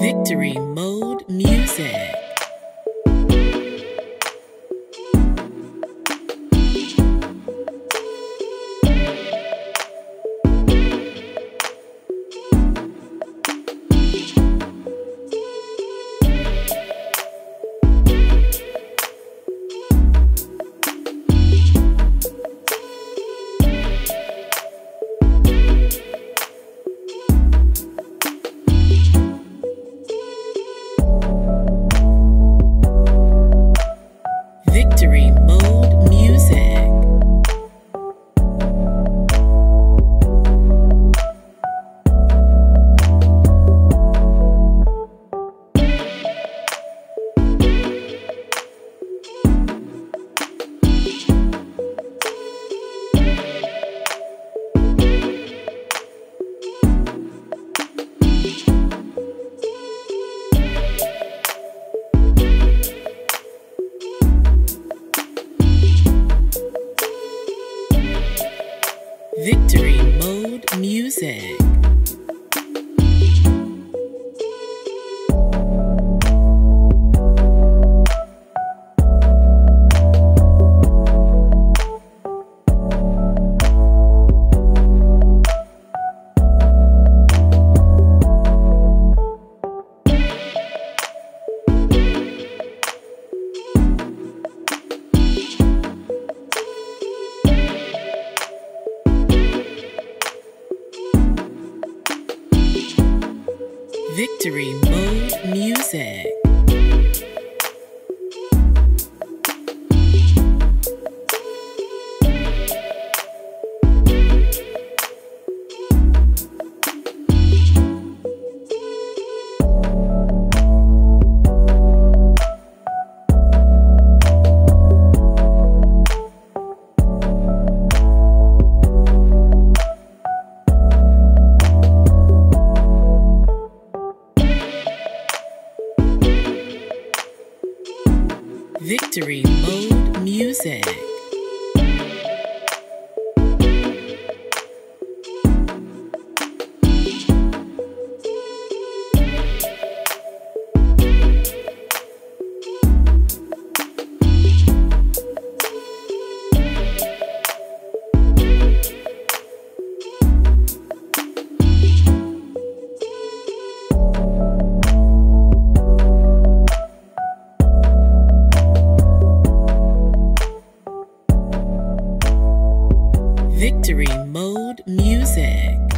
Victory Mode Music. Victory Mode Music. Victory Mode Music. Victory Mode Music. Victory Mode Music. Victory Mode Music.